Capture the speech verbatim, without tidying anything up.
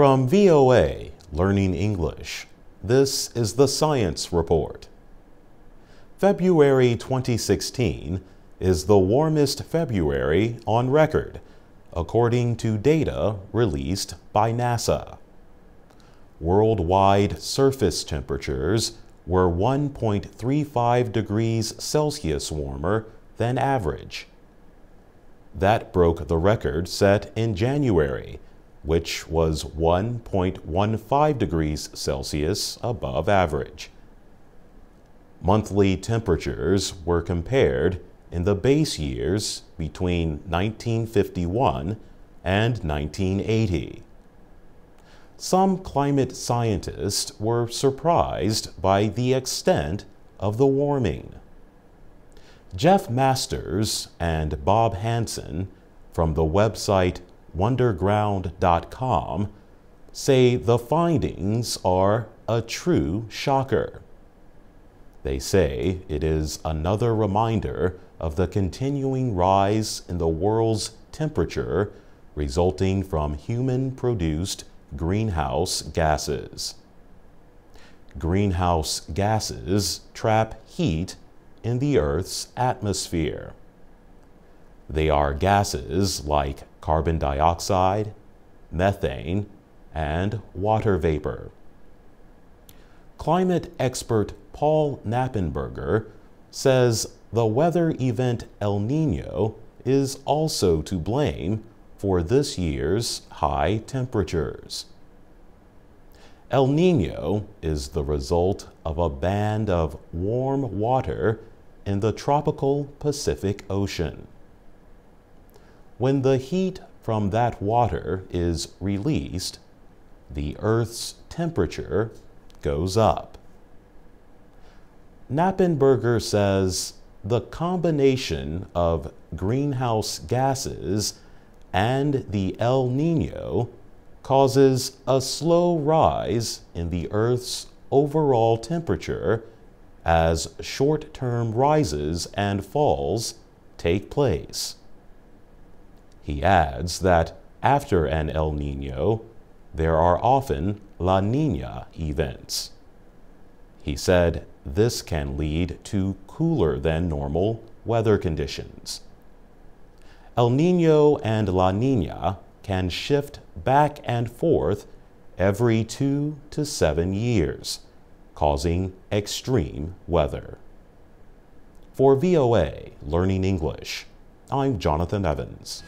From V O A Learning English, this is the Science Report. February twenty sixteen is the warmest February on record, according to data released by NASA. Worldwide surface temperatures were one point three five degrees Celsius warmer than average. That broke the record set in January, which was one point one five degrees Celsius above average. Monthly temperatures were compared in the base years between nineteen fifty-one and nineteen eighty. Some climate scientists were surprised by the extent of the warming. Jeff Masters and Bob Hansen from the website Wunderground dot com say the findings are a true shocker. They say it is another reminder of the continuing rise in the world's temperature resulting from human-produced greenhouse gases. Greenhouse gases trap heat in the Earth's atmosphere. They are gases like carbon dioxide, methane, and water vapor. Climate expert Paul Knappenberger says the weather event El Niño is also to blame for this year's high temperatures. El Niño is the result of a band of warm water in the tropical Pacific Ocean. When the heat from that water is released, the Earth's temperature goes up. Knappenberger says the combination of greenhouse gases and the El Niño causes a slow rise in the Earth's overall temperature as short-term rises and falls take place. He adds that after an El Niño, there are often La Niña events. He said this can lead to cooler than normal weather conditions. El Niño and La Niña can shift back and forth every two to seven years, causing extreme weather. For V O A Learning English, I'm Jonathan Evans.